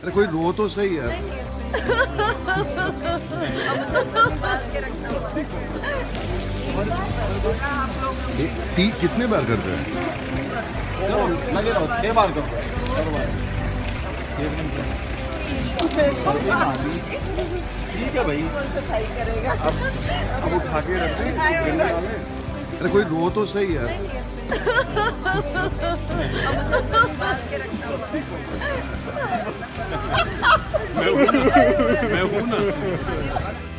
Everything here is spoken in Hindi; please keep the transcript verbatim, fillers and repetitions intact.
अरे कोई रो तो सही है। कितने बार करते हैं? छह बार करते हैं। ठीक है भाई, अब अब उठा के रखते हैं। अरे कोई रो तो सही है। मैं हूँ ना।